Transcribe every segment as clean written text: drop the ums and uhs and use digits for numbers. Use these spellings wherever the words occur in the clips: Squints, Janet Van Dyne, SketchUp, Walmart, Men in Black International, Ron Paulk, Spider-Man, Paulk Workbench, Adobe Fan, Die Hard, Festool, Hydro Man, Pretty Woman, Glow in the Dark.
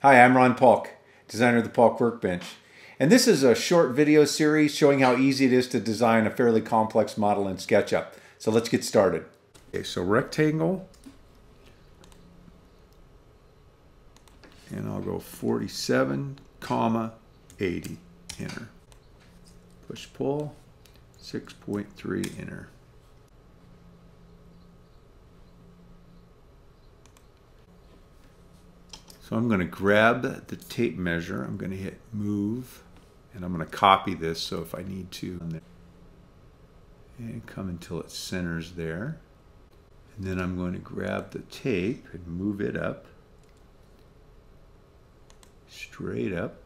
Hi, I'm Ron Paulk, designer of the Paulk Workbench, and this is a short video series showing how easy it is to design a fairly complex model in SketchUp. So let's get started. Okay, so rectangle, and I'll go 47, 80, enter. Push pull, 6.3, enter. So I'm going to grab the tape measure, I'm going to hit move, and I'm going to copy this so if I need to, and come until it centers there. And then I'm going to grab the tape and move it up, straight up.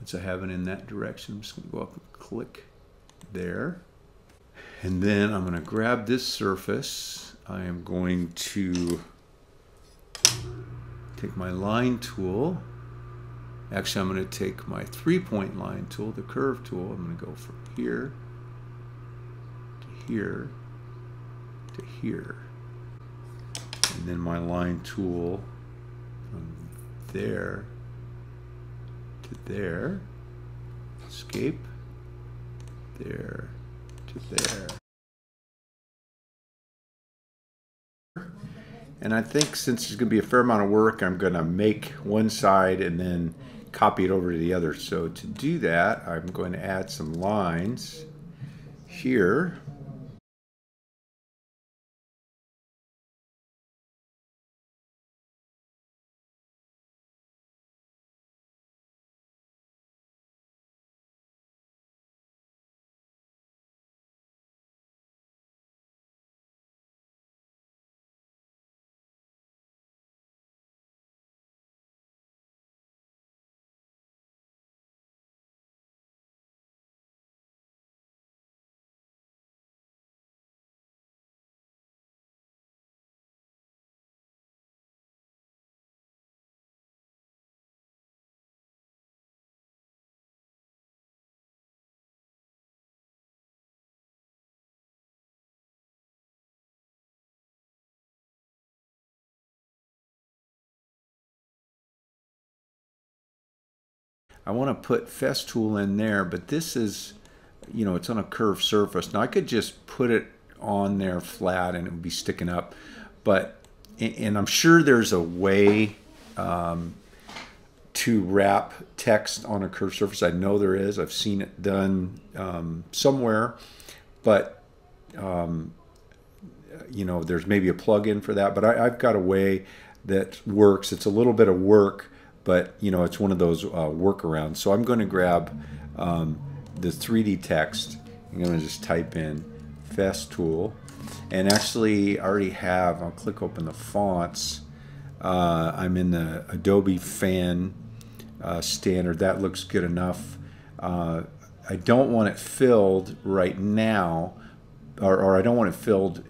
Once I have it in that direction, I'm just going to go up and click there. And then I'm going to grab this surface. I am going to take my line tool. Actually, I'm going to take my three-point line tool, the curve tool. I'm going to go from here to here to here. And then my line tool from there to there. Escape. There to there. And I think since there's going to be a fair amount of work, I'm going to make one side and then copy it over to the other. So to do that, I'm going to add some lines here. I want to put Festool in there, but this is, you know, it's on a curved surface. Now I could just put it on there flat and it would be sticking up, but, and I'm sure there's a way to wrap text on a curved surface. I know there is. I've seen it done somewhere, but, you know, there's maybe a plug-in for that, but I've got a way that works. It's a little bit of work, but you know, it's one of those workarounds. So I'm going to grab the 3D text. I'm going to just type in Festool, and actually I already have. I'll click open the fonts. I'm in the Adobe Fan standard. That looks good enough. I don't want it filled right now, or I don't want it filled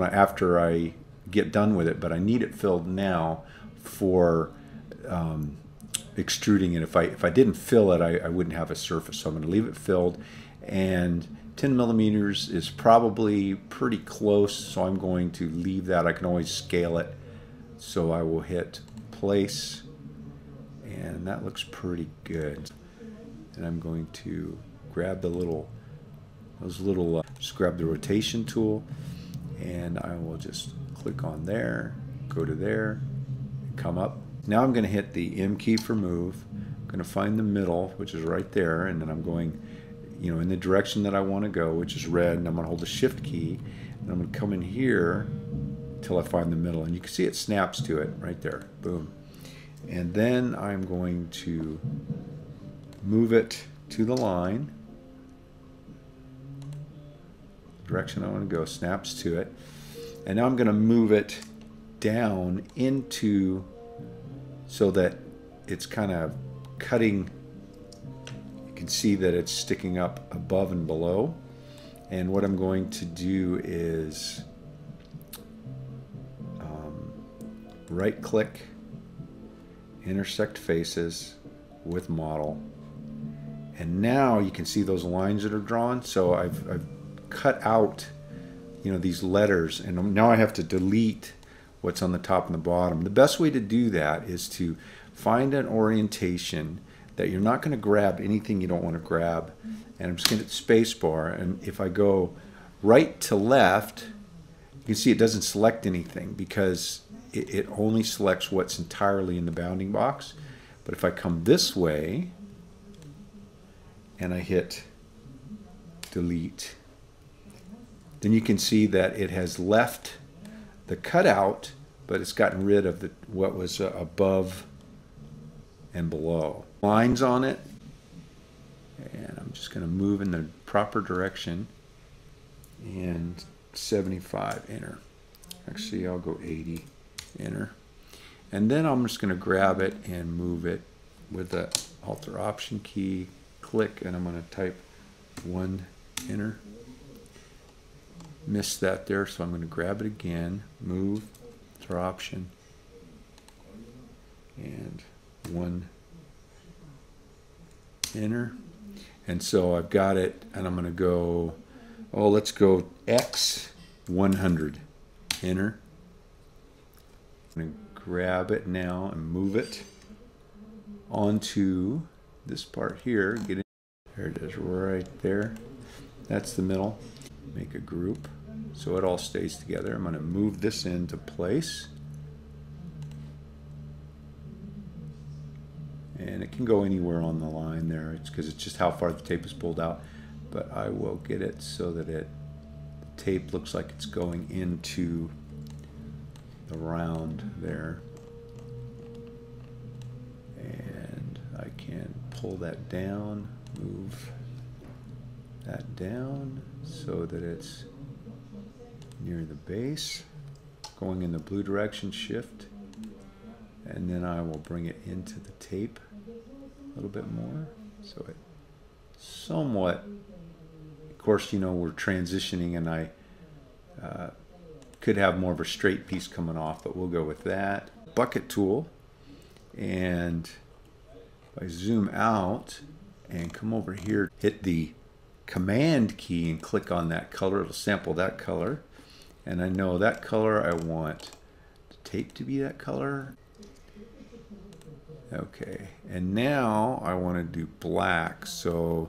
after I get done with it. But I need it filled now for extruding it. If I didn't fill it, I wouldn't have a surface, so I'm going to leave it filled, and 10 millimeters is probably pretty close, so I'm going to leave that. I can always scale it, so I will hit place, and that looks pretty good. And I'm going to grab the little just grab the rotation tool, and I will just click on there, go to there, come up. Now I'm going to hit the M key for move. I'm going to find the middle, which is right there, and then I'm going, you know, in the direction that I want to go, which is red, and I'm going to hold the shift key, and I'm going to come in here until I find the middle, and you can see it snaps to it right there. Boom. And then I'm going to move it to the line, direction I want to go, snaps to it, and now I'm going to move it down into, so that it's kind of cutting. You can see that it's sticking up above and below. And what I'm going to do is right click, intersect faces with model. And now you can see those lines that are drawn. So I've cut out, you know, these letters, and now I have to delete what's on the top and the bottom. The best way to do that is to Find an orientation that you're not going to grab anything you don't want to grab. And I'm just going to hit spacebar, and if I go right to left, you can see it doesn't select anything because it only selects what's entirely in the bounding box. But if I come this way and I hit delete, then you can see that it has left the cutout, but it's gotten rid of what was above and below. Lines on it, and I'm just going to move in the proper direction, and 75, enter. Actually, I'll go 80, enter. And then I'm just going to grab it and move it with the Alt-Option key, click, and I'm going to type 1, enter. Missed that there, so I'm going to grab it again, move, Alt-Option, and 1, enter. And so I've got it, and I'm going to go, oh, let's go X 100, enter. I'm going to grab it now and move it onto this part here. Get it. There it is, right there. That's the middle. Make a group so it all stays together. I'm going to move this into place. And it can go anywhere on the line there. It's because it's just how far the tape is pulled out. But I will get it so that the tape looks like it's going into the round there. And I can pull that down, move that down so that it's near the base, going in the blue direction, shift. And then I will bring it into the tape a little bit more, so it somewhat, of course, you know, we're transitioning, and I could have more of a straight piece coming off, but we'll go with that. Bucket tool, and if I zoom out and come over here, hit the command key and click on that color, it'll sample that color, and I know that color I want the tape to be that color. Okay, and now I want to do black, so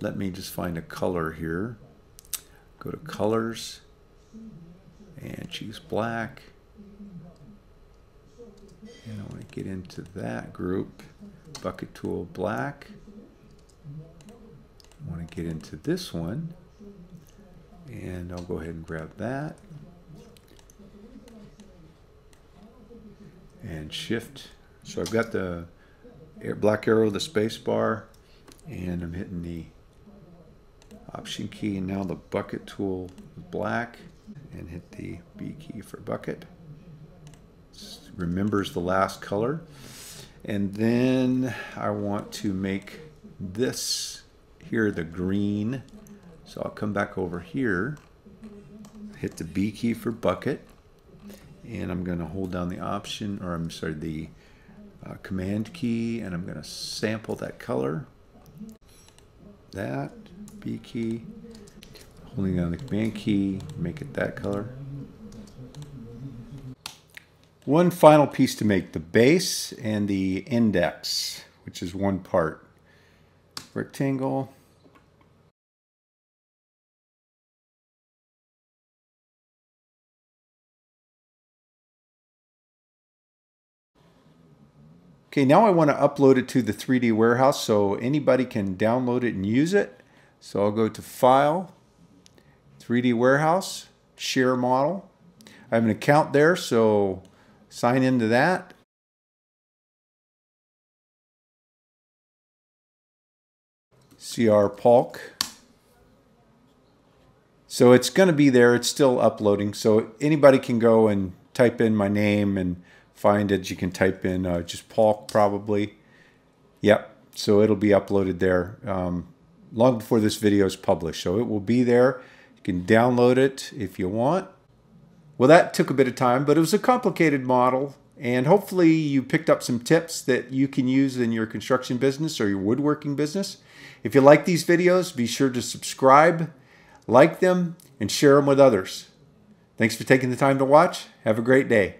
let me just find a color here. Go to colors and choose black. And I want to get into that group. Bucket tool, black. I want to get into this one. And I'll go ahead and grab that. And shift. So I've got the black arrow, the space bar, and I'm hitting the option key, and now the bucket tool is black, and hit the B key for bucket. Remembers the last color. And then I want to make this here the green. So I'll come back over here, hit the B key for bucket, and I'm going to hold down the option, or I'm sorry, the command key, and I'm going to sample that color. That B key, holding down the command key, make it that color. One final piece to make, the base and the index, which is one part. Rectangle. Okay, now I want to upload it to the 3D warehouse so anybody can download it and use it. So I'll go to File, 3D Warehouse, Share Model. I have an account there, so sign into that. CR Paulk. So it's going to be there. It's still uploading. So anybody can go and type in my name and find it. You can type in just Paulk, probably. Yep, so it'll be uploaded there long before this video is published. So it will be there. You can download it if you want. Well, that took a bit of time, but it was a complicated model. And hopefully you picked up some tips that you can use in your construction business or your woodworking business. If you like these videos, be sure to subscribe, like them, and share them with others. Thanks for taking the time to watch. Have a great day.